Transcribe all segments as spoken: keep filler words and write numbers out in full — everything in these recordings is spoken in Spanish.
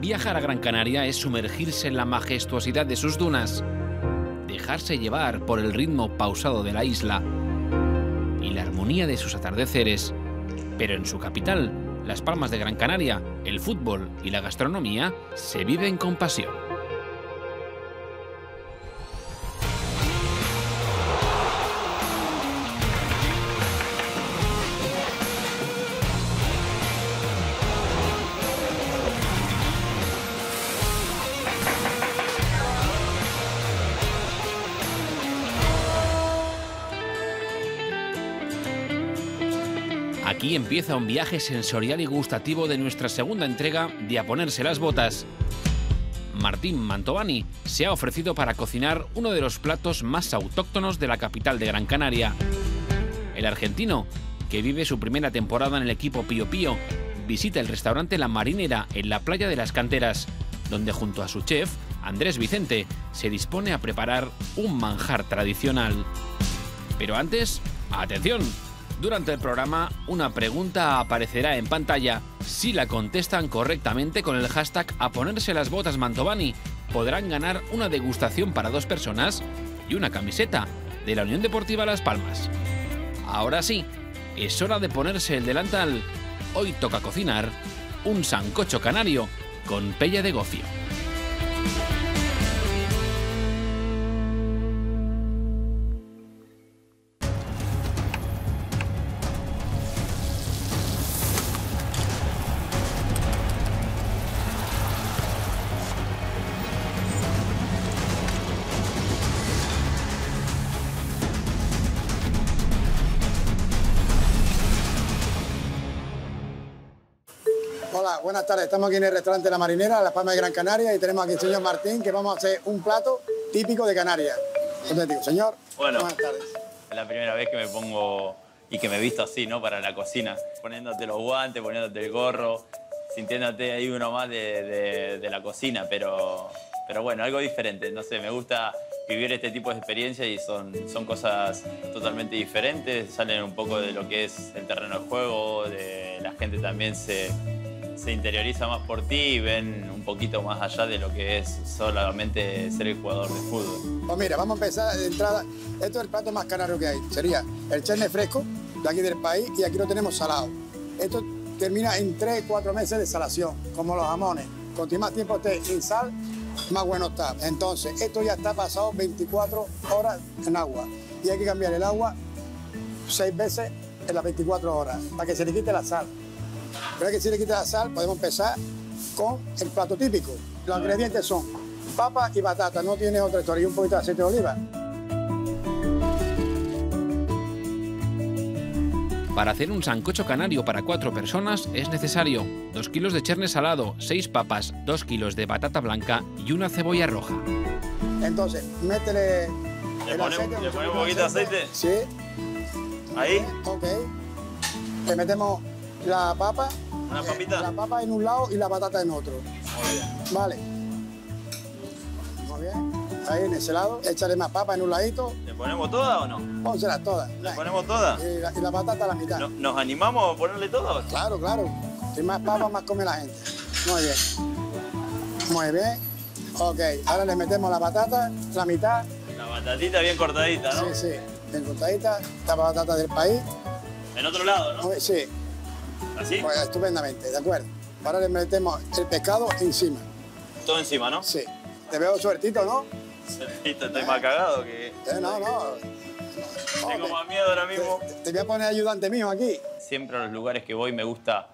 Viajar a Gran Canaria es sumergirse en la majestuosidad de sus dunas, dejarse llevar por el ritmo pausado de la isla y la armonía de sus atardeceres. Pero en su capital, Las Palmas de Gran Canaria, el fútbol y la gastronomía se viven con pasión. Aquí empieza un viaje sensorial y gustativo de nuestra segunda entrega de A Ponerse Las Botas. Martín Mantovani se ha ofrecido para cocinar uno de los platos más autóctonos de la capital de Gran Canaria. El argentino, que vive su primera temporada en el equipo Pío Pío, visita el restaurante La Marinera en la playa de Las Canteras, donde junto a su chef, Andrés Vicente, se dispone a preparar un manjar tradicional. Pero antes, ¡atención! Durante el programa, una pregunta aparecerá en pantalla. Si la contestan correctamente con el hashtag A Ponerse Las Botas Mantovani, podrán ganar una degustación para dos personas y una camiseta de la Unión Deportiva Las Palmas. Ahora sí, es hora de ponerse el delantal. Hoy toca cocinar un sancocho canario con pella de gofio. Hola, buenas tardes. Estamos aquí en el restaurante La Marinera, Las Palmas de Gran Canaria, y tenemos aquí al señor Martín, que vamos a hacer un plato típico de Canarias. Entonces digo, señor, bueno, buenas tardes. Es la primera vez que me pongo y que me visto así, ¿no?, para la cocina. Poniéndote los guantes, poniéndote el gorro, sintiéndote ahí uno más de, de, de la cocina, pero, pero bueno, algo diferente. No sé, me gusta vivir este tipo de experiencias y son, son cosas totalmente diferentes. Salen un poco de lo que es el terreno de juego, de la gente también se... se interioriza más por ti y ven un poquito más allá de lo que es solamente ser el jugador de fútbol. Pues mira, vamos a empezar de entrada. Esto es el plato más canario que hay. Sería el cherne fresco de aquí del país, y aquí lo tenemos salado. Esto termina en tres, cuatro meses de salación, como los jamones. Cuanto más tiempo esté en sal, más bueno está. Entonces, esto ya está pasado veinticuatro horas en agua. Y hay que cambiar el agua seis veces en las veinticuatro horas para que se le quite la sal. Pero que si le quitas la sal, podemos empezar con el plato típico. Los ingredientes son papa y batata, no tiene otra historia, y un poquito de aceite de oliva. Para hacer un sancocho canario para cuatro personas es necesario dos kilos de cherne salado, seis papas, dos kilos de batata blanca y una cebolla roja. Entonces, métele el aceite. ¿Le ponemos un poquito de aceite? Sí. Ahí. Ok. Le metemos la papa, ¿Una papita? Eh, la papa en un lado y la batata en otro. Muy bien. Vale. Muy bien. Ahí en ese lado, échale más papa en un ladito. ¿Le ponemos toda o no? Pónselas todas. ¿Le la, ponemos todas? Y la, y la batata a la mitad. ¿No, ¿Nos animamos a ponerle todas? Claro, claro. Si más papa, más come la gente. Muy bien. Muy bien. Ok, ahora le metemos la batata, la mitad. La batatita bien cortadita, ¿no? Sí, sí. Bien cortadita. Esta batata del país. En otro lado, ¿no? Sí. ¿Así? Pues estupendamente, de acuerdo. Ahora le metemos el pescado encima. ¿Todo encima, no? Sí. Te veo suertito, ¿no? Suertito, estoy eh. más cagado que... Eh, no, no. Tengo más miedo ahora mismo. Te, te voy a poner ayudante mío aquí. Siempre a los lugares que voy me gusta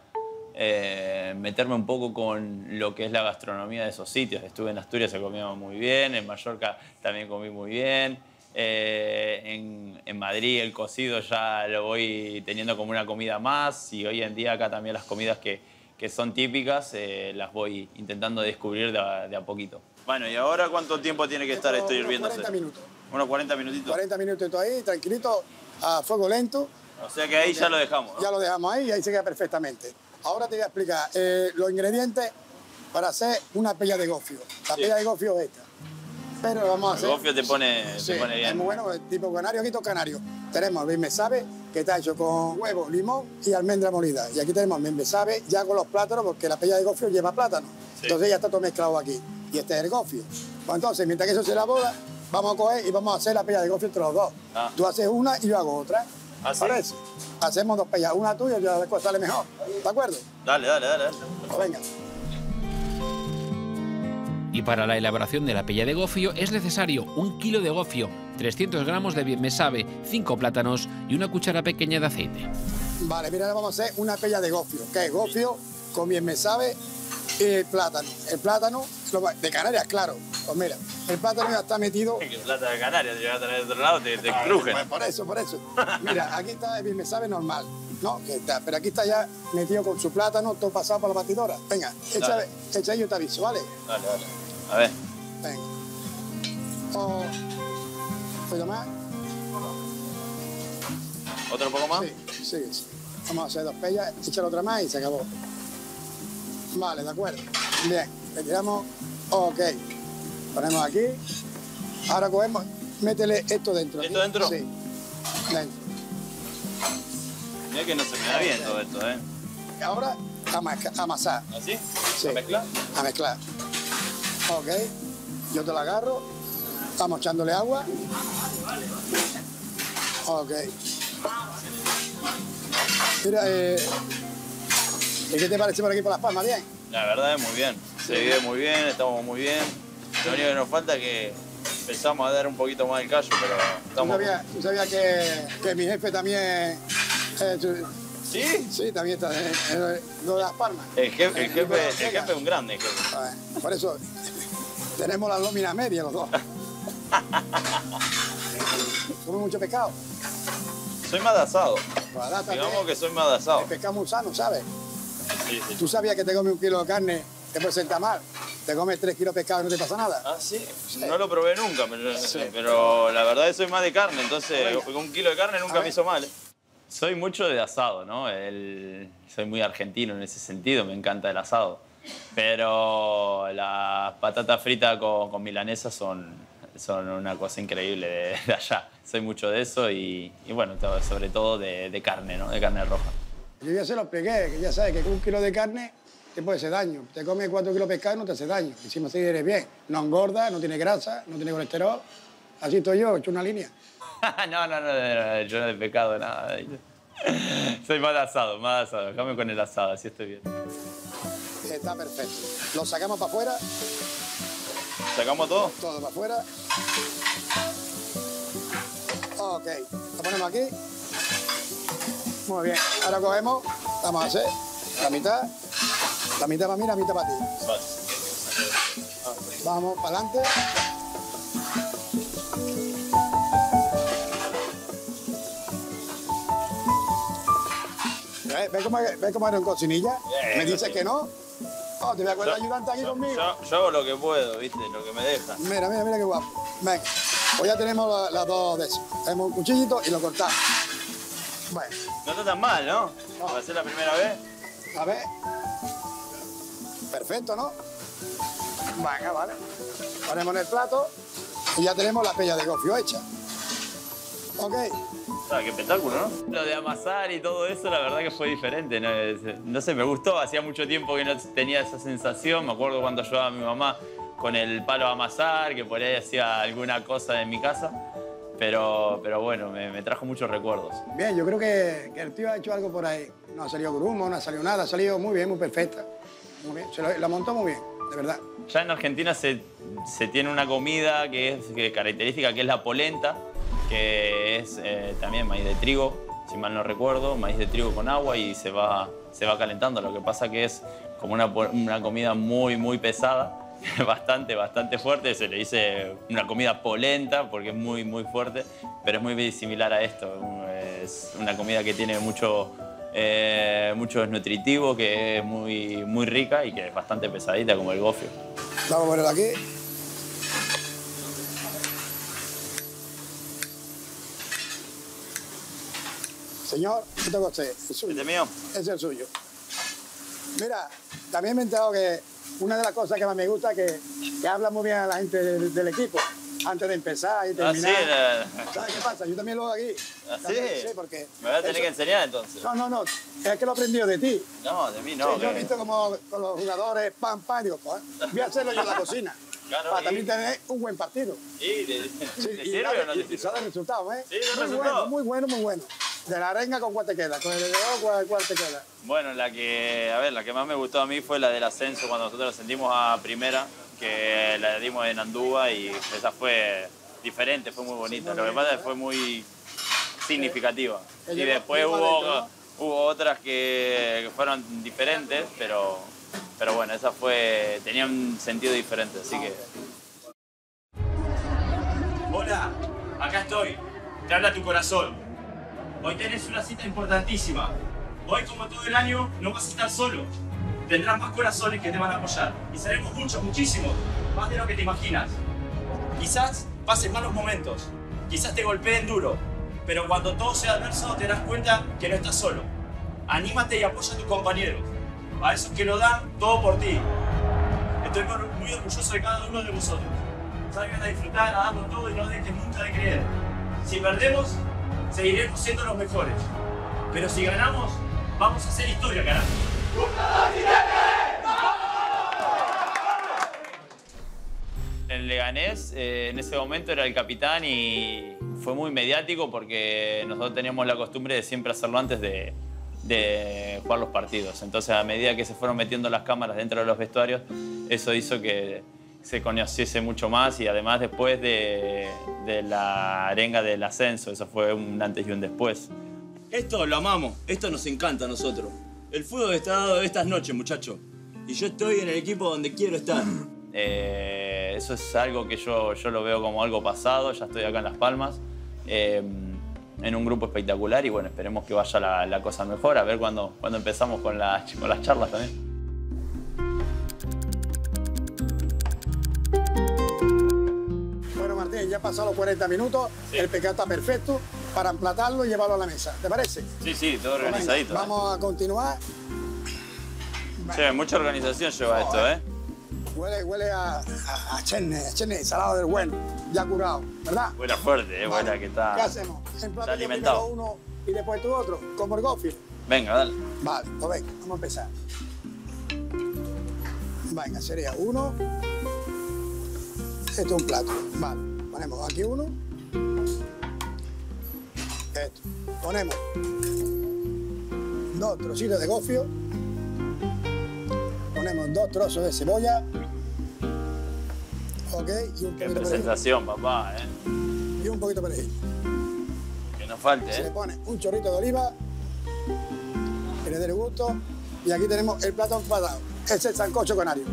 eh, meterme un poco con lo que es la gastronomía de esos sitios. Estuve en Asturias, se comía muy bien. En Mallorca también comí muy bien. Eh, en, en Madrid el cocido ya lo voy teniendo como una comida más, y hoy en día acá también las comidas que, que son típicas eh, las voy intentando descubrir de a, de a poquito. Bueno, ¿y ahora cuánto tiempo tiene que estar esto hirviéndose? Unos cuarenta minutos. Unos cuarenta minutitos. cuarenta minutitos ahí, tranquilito, a fuego lento. O sea que ahí ya lo dejamos, ¿no? Ya lo dejamos ahí y ahí se queda perfectamente. Ahora te voy a explicar eh, los ingredientes para hacer una pella de gofio. La sí. pella de gofio es esta. pero vamos a hacer... El gofio te pone, sí, te pone bien. Es muy bueno, tipo canario, aquí todo canario. Tenemos el bienmesabe, que está hecho con huevo, limón y almendra molida. Y aquí tenemos el bienmesabe ya con los plátanos, porque la pella de gofio lleva plátano. Sí. Entonces ya está todo mezclado aquí. Y este es el gofio. Pues entonces, mientras que eso se elabora, vamos a coger y vamos a hacer la pella de gofio entre los dos. Ah. Tú haces una y yo hago otra. ¿Ah, sí? ¿Parece? Hacemos dos pellas, una tuya y la otra sale mejor. ¿De acuerdo? Dale, dale, dale. dale. Pues venga. Y para la elaboración de la pella de gofio es necesario un kilo de gofio, trescientos gramos de bienmesabe, cinco plátanos y una cuchara pequeña de aceite. Vale, mira, ahora vamos a hacer una pella de gofio, que es gofio con bienmesabe y plátano. El plátano, de Canarias, claro. Pues mira, el plátano ya está metido... Es que el plátano de Canarias, si llegas a tener de otro lado, te, te crujen. Pues por eso, por eso. Mira, aquí está el bienmesabe normal, ¿no? Que está, pero aquí está ya metido con su plátano, todo pasado por la batidora. Venga, echa, echa ahí y te aviso, ¿vale? Vale, vale. A ver. Venga. O... ¿puedo más? ¿Otro poco más? Sí, sí, sí. Vamos a hacer dos pellas, echar otra más y se acabó. Vale, de acuerdo. Bien, retiramos. Ok. Ponemos aquí. Ahora cogemos, métele esto dentro. ¿Esto aquí dentro? Sí. Dentro. Mira que no se me da bien todo esto, ¿eh? Ahora a amasar. ¿Así? Sí. ¿A mezclar? A mezclar. Ok, yo te la agarro, estamos echándole agua. Ok. Mira, eh, ¿qué te parece por aquí, por Las Palmas? ¿Bien? La verdad es muy bien, se sí. vive muy bien, estamos muy bien. Lo único que nos falta es que empezamos a dar un poquito más el callo, pero estamos... ¿Tú sabías, tú sabías que, que mi jefe también... Eh, tú... ¿Sí? Sí, también está de, de Las Palmas. El jefe, el jefe, el jefe es un grande jefe. A ver, por eso tenemos la nómina media los dos. ¿Come mucho pescado? Soy más de asado. Barata, digamos que soy más de asado. El pescado muy sano, ¿sabes? Sí, sí. ¿Tú sabías que te comes un kilo de carne, te puede sentar mal? Te comes tres kilos de pescado y no te pasa nada. Ah, sí. sí. No lo probé nunca, pero, sí. pero la verdad es que soy más de carne, entonces un kilo de carne nunca me hizo mal, ¿eh? Soy mucho de asado, ¿no? El... Soy muy argentino en ese sentido, me encanta el asado. Pero las patatas fritas con, con milanesa son, son una cosa increíble de, de allá. Soy mucho de eso y, y bueno, sobre todo de, de carne, ¿no? De carne roja. Yo ya se lo expliqué, que ya sabes que con un kilo de carne te puede hacer daño. Te comes cuatro kilos de pescado y no te hace daño. Encima si eres bien, no engorda, no tiene grasa, no tiene colesterol. Así estoy yo, he hecho una línea. No, no, no, no, yo no de pecado, nada. Soy más de asado, más de asado. Déjame con el asado, así estoy bien. Está perfecto. ¿Lo sacamos para afuera? ¿Sacamos todo? Todo para afuera. Ok, lo ponemos aquí. Muy bien, ahora cogemos, vamos a hacer la mitad. La mitad para mí, la mitad para ti. Vale. Vamos para adelante. ¿Ves cómo, ve cómo era en cocinilla? Yeah, me dices que no. Oh, te voy a acordar so, ayudante aquí so, conmigo. Yo, yo hago lo que puedo, ¿viste? Lo que me deja. Mira, mira, mira qué guapo. Venga, pues ya tenemos las la dos de esas. Tenemos un cuchillito y lo cortamos. Bueno. No está tan mal, ¿no? no. ¿Va a ser la primera vez? A ver. Perfecto, ¿no? Venga, vale. Ponemos en el plato y ya tenemos la pella de gofio hecha. Ok. Ah, qué espectáculo, ¿no? Lo de amasar y todo eso, la verdad que fue diferente. No, no sé, me gustó. Hacía mucho tiempo que no tenía esa sensación. Me acuerdo cuando ayudaba a mi mamá con el palo a amasar, que por ahí hacía alguna cosa en mi casa. Pero, pero bueno, me, me trajo muchos recuerdos. Bien, yo creo que, que el tío ha hecho algo por ahí. No ha salido grumo, no ha salido nada. Ha salido muy bien, muy perfecta. Muy bien. Se lo, la montó muy bien, de verdad. Ya en Argentina se, se tiene una comida que es que característica, que es la polenta, que es eh, también maíz de trigo, si mal no recuerdo, maíz de trigo con agua y se va, se va calentando. Lo que pasa que es como una, una comida muy, muy pesada, bastante, bastante fuerte. Se le dice una comida polenta porque es muy, muy fuerte, pero es muy similar a esto. Es una comida que tiene mucho, eh, muchos nutritivos, que es muy, muy rica y que es bastante pesadita, como el gofio. Vamos a ponerla aquí. Señor, ¿qué te costé? ¿Este mío? Es el suyo. Mira, también me he enterado que una de las cosas que más me gusta es que, que habla muy bien a la gente del, del equipo. antes de empezar y terminar. Ah, sí, la... ¿Sabes qué pasa? Yo también lo hago aquí. ¿Ah, sí? Sí, porque... Me vas a tener eso... que enseñar, entonces. No, no, no. Es que lo aprendió de ti. No, de mí no. Sí, que... Yo he visto como con los jugadores pan, pan, digo, pues, voy a hacerlo yo en la cocina. Claro, para y... también tener un buen partido. ¿Y de, de, sí, de y sirve dale, o no te sirve? Y sale el resultado, ¿eh? Sí, muy resultado. Bueno, muy bueno, muy bueno. De la arenga, ¿con cuál te queda? ¿Con el dedo, cuál, cuál te queda? Bueno, la que, a ver, la que más me gustó a mí fue la del ascenso, cuando nosotros ascendimos a primera, que la dimos en Andúa, y esa fue diferente, fue muy bonita. Sí, muy Lo bien, que pasa es que fue muy significativa. Eh, y después hubo, dentro, ¿no? hubo otras que, que fueron diferentes, pero... Pero bueno, esa fue... tenía un sentido diferente, así que... Hola, acá estoy. Te habla tu corazón. Hoy tenés una cita importantísima. Hoy, como todo el año, no vas a estar solo. Tendrás más corazones que te van a apoyar. Y seremos muchos, muchísimos. Más de lo que te imaginas. Quizás pases malos momentos. Quizás te golpeen duro. Pero cuando todo sea adverso, te das cuenta que no estás solo. Anímate y apoya a tus compañeros. A esos que lo dan todo por ti. Estoy muy orgulloso de cada uno de vosotros. Salgan a disfrutar, a darlo todo y no dejes nunca de creer. Si perdemos, seguiremos siendo los mejores. Pero si ganamos, vamos a hacer historia, carajo. El Leganés eh, en ese momento era el capitán y fue muy mediático porque nosotros teníamos la costumbre de siempre hacerlo antes de... de jugar los partidos. Entonces, a medida que se fueron metiendo las cámaras dentro de los vestuarios, eso hizo que se conociese mucho más. Y además, después de, de la arenga del ascenso, eso fue un antes y un después. Esto lo amamos, esto nos encanta a nosotros. El fútbol está dado estas noches, muchachos. Y yo estoy en el equipo donde quiero estar. Eh, eso es algo que yo, yo lo veo como algo pasado. Ya estoy acá en Las Palmas. Eh, en un grupo espectacular y bueno, esperemos que vaya la, la cosa mejor, a ver cuando, cuando empezamos con, la, con las charlas también. Bueno, Martín, ya pasaron los cuarenta minutos, sí. El pescado está perfecto para emplatarlo y llevarlo a la mesa, ¿te parece? Sí, sí, todo organizadito. Bueno, vamos a continuar. Sí, mucha organización lleva no, esto, ¿eh? Huele, huele a, a, a cherne, a cherne, salado del bueno, ya curado, ¿verdad? Huele fuerte, eh, huele que está... ¿Qué hacemos? Está alimentado. Uno y después tú otro, como el gofio. Venga, dale. Vale, pues venga, vamos a empezar. Venga, sería uno. Esto es un plato, vale. Ponemos aquí uno. Esto. Ponemos dos trocitos de gofio. Ponemos dos trozos de cebolla. Ok, y un poquito de perejil. Qué presentación, papá, ¿eh? Y un poquito de perejil. Que no falte, ¿eh? Se le pone un chorrito de oliva, que le dé el gusto. Y aquí tenemos el plato emplatado. Es el sancocho canario.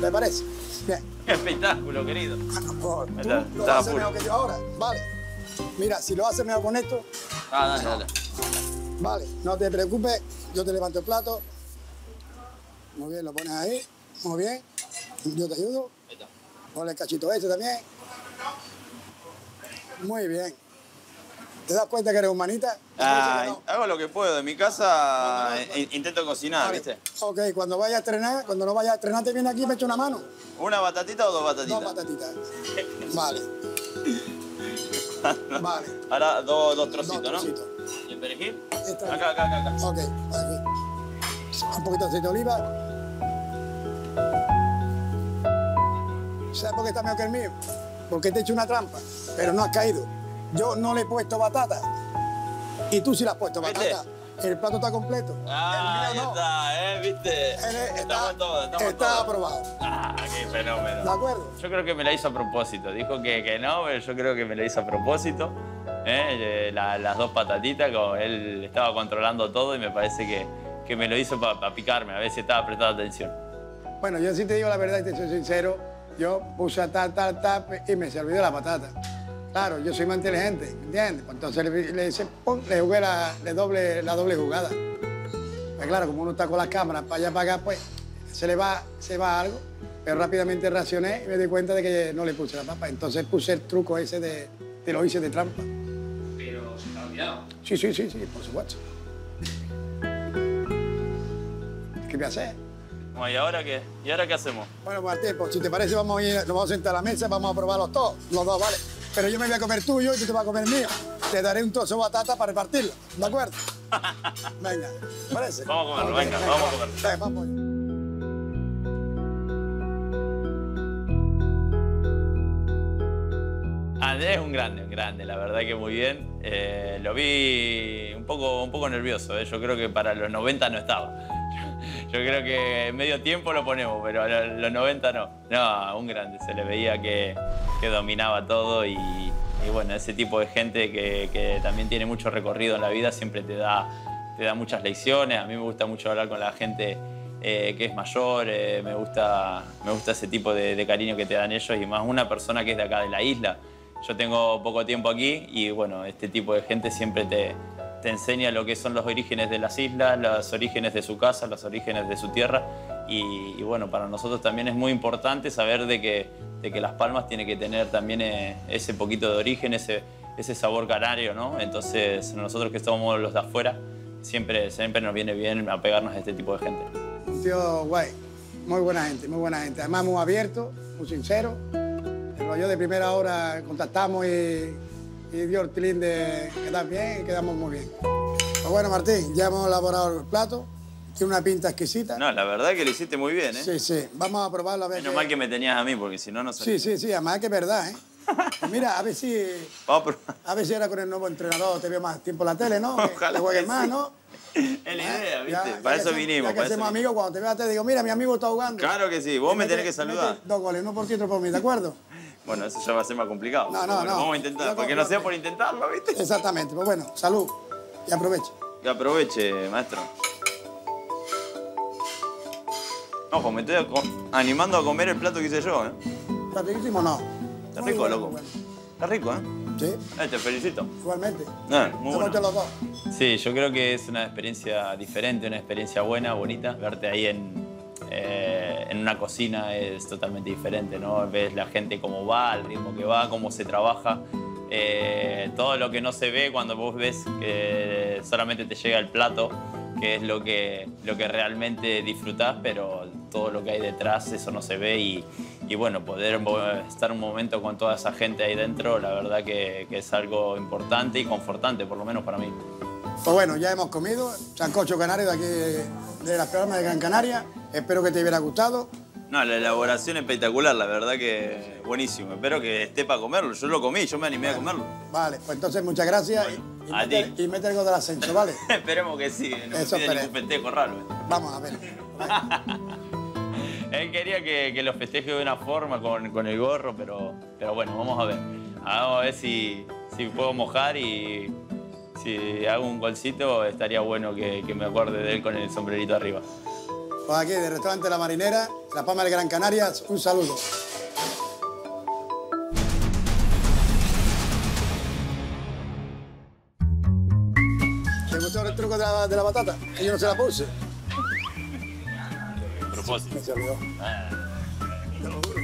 ¿Te parece? Bien. ¡Qué espectáculo, querido! Bueno, por, tú está, lo vas a hacer mejor que yo ahora. Vale. Mira, si lo haces mejor con esto... Ah, dale, no. dale. Vale, no te preocupes. Yo te levanto el plato. Muy bien, lo pones ahí. Muy bien. Yo te ayudo. Ahí está. Pon el cachito este también. Muy bien. ¿Te das cuenta que eres humanita? Ah, no. Hago lo que puedo. En mi casa no, no, no, no. intento cocinar, vale. ¿Viste? Ok, cuando vayas a estrenar, cuando no vayas a estrenar, te viene aquí y me echa una mano. ¿Una batatita o dos batatitas? Dos batatitas. Vale. Vale. Ahora dos, dos trocitos, dos trocitos, ¿no? ¿Y el perejil? Acá, acá, acá, acá. Ok, aquí. Un poquito de aceite de oliva. ¿Sabes por qué está mejor que el mío? Porque te he hecho una trampa, pero no has caído. Yo no le he puesto batata. Y tú sí le has puesto batata. ¿Viste? El plato está completo. Ah, el mío no. Ya está, ¿eh? ¿Viste? Él está, todos, está aprobado. Ah, qué fenómeno. ¿De acuerdo? Yo creo que me la hizo a propósito. Dijo que, que no, pero yo creo que me la hizo a propósito. ¿Eh? La, las dos patatitas, como él estaba controlando todo y me parece que... que me lo hizo para pa picarme, a veces estaba prestando atención. Bueno, yo sí te digo la verdad y te soy sincero, yo puse tal, tal, tal y me serví de la patata. Claro, yo soy más inteligente, ¿entiendes? Entonces le, le, hice, pum, le jugué la, le doble, la doble jugada. Pero claro, como uno está con las cámaras para allá, para acá, pues se le va, se va algo, pero rápidamente reaccioné y me di cuenta de que no le puse la papa. Entonces puse el truco ese de, de lo hice de trampa. ¿Pero se te ha olvidado? Sí, sí, sí, sí, por supuesto. ¿Qué voy a hacer? dijimos, ¿y ahora qué? ¿Y ahora qué hacemos? Bueno, Martín, pues si te parece, vamos a ir, nos vamos a sentar a la mesa, vamos a probarlos todos, los dos, ¿vale? Pero yo me voy a comer tuyo y tú te vas a comer mío. Te daré un trozo de batata para repartirlo, ¿de acuerdo? Venga, ¿te parece? Vamos a comerlo, venga, venga, vamos a comerlo. Venga, vamos. Andrés es un grande, un grande, la verdad que muy bien. Eh, lo vi un poco, un poco nervioso, ¿eh? Yo creo que para los noventa no estaba. Yo, yo creo que medio tiempo lo ponemos, pero a los, los noventa no. No, un grande, se le veía que, que dominaba todo y, y bueno, ese tipo de gente que, que también tiene mucho recorrido en la vida siempre te da, te da muchas lecciones. A mí me gusta mucho hablar con la gente Eh, que es mayor, eh, me, gusta, me gusta ese tipo de, de cariño que te dan ellos y más una persona que es de acá de la isla. Yo tengo poco tiempo aquí y bueno, este tipo de gente siempre te, te enseña lo que son los orígenes de las islas, los orígenes de su casa, los orígenes de su tierra y, y bueno, para nosotros también es muy importante saber de que, de que Las Palmas tiene que tener también eh, ese poquito de origen, ese, ese sabor canario, ¿no? Entonces nosotros que somos los de afuera siempre, siempre nos viene bien apegarnos a este tipo de gente. Tío guay, muy buena gente, muy buena gente. Además, muy abierto, muy sincero. El rollo de primera hora contactamos y, y dio el tilín de quedar bien y quedamos muy bien. Pero bueno, Martín, ya hemos elaborado el plato. Tiene una pinta exquisita. No, la verdad es que lo hiciste muy bien, ¿eh? Sí, sí. Vamos a probarlo a ver. Menos que... mal que me tenías a mí, porque si no, no sé. Sí, sí, sí. Además, es que es verdad, ¿eh? Pues mira, a ver si. Vamos a probar. A ver si ahora con el nuevo entrenador te veo más tiempo en la tele, ¿no? Ojalá. Que juegues más, sí, ¿no? Es la idea, ¿viste? Ya, para ya eso vinimos. Ya que hacemos amigos, cuando te veas te digo, mira, mi amigo está jugando. Claro que sí, vos me tenés que saludar. Dos goles, uno por ti, otro por mí, ¿de acuerdo? Bueno, eso ya va a ser más complicado. No, no, no. Vamos a intentar, porque no sea por intentarlo, ¿viste? Exactamente, pues bueno, salud. Y aproveche. Que aproveche, maestro. Ojo, me estoy animando a comer el plato que hice yo, ¿eh? ¿Platiquísimo o no? Está rico, loco. Está rico, ¿eh? Sí. Eh, te felicito. Igualmente. Ah, muy bueno. Los dos. Sí, yo creo que es una experiencia diferente, una experiencia buena, bonita. Verte ahí en, eh, en una cocina es totalmente diferente, ¿no? Ves la gente cómo va, el ritmo que va, cómo se trabaja. Eh, todo lo que no se ve cuando vos ves que solamente te llega el plato, que es lo que, lo que realmente disfrutás, pero todo lo que hay detrás, eso no se ve y... Y bueno, poder estar un momento con toda esa gente ahí dentro, la verdad que, que es algo importante y confortante, por lo menos para mí. Pues bueno, ya hemos comido sancocho canario de aquí, de Las Palmas de Gran Canaria. Espero que te hubiera gustado. No, la elaboración espectacular, la verdad que buenísimo. Espero que esté para comerlo. Yo lo comí, yo me animé bueno, a comerlo. Vale, pues entonces muchas gracias bueno, y, a meter, ti. y meter el gol del ascenso, ¿vale? Esperemos que sí, no me pide ningún pentejo raro. Vamos a ver. Él quería que, que lo festeje de una forma con, con el gorro, pero, pero bueno, vamos a ver. Vamos a ver si, si puedo mojar y si hago un golcito estaría bueno que, que me acuerde de él con el sombrerito arriba. Pues aquí, del restaurante La Marinera, Las Palmas de Gran Canaria, un saludo. ¿Te gustó el truco de la, de la batata? Que yo no se la puse. Me se olvidó. Te lo juro.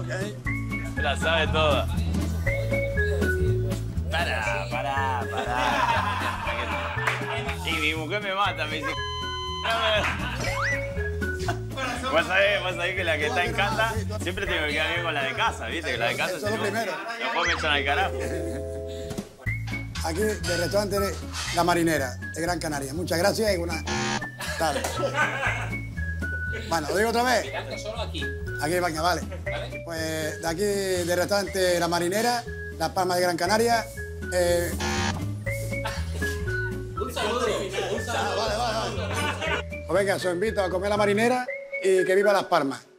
Ok. Se la sabe toda. Pará, pará, pará. Y mi mujer me mata, me dice. Vas a ver, vas a ver que la que está en casa siempre tengo que quedar bien con la de casa, ¿viste? Que la de casa se lo primero. Después me echan al carajo. Aquí del restaurante La Marinera de Gran Canaria. Muchas gracias y buenas tardes. Bueno, lo digo otra vez. Aquí, venga, vale. Pues de aquí del restaurante La Marinera, Las Palmas de Gran Canaria. Eh... Un saludo, un saludo. Vale, vale, vale. Pues venga, os invito a comer La Marinera y que viva Las Palmas.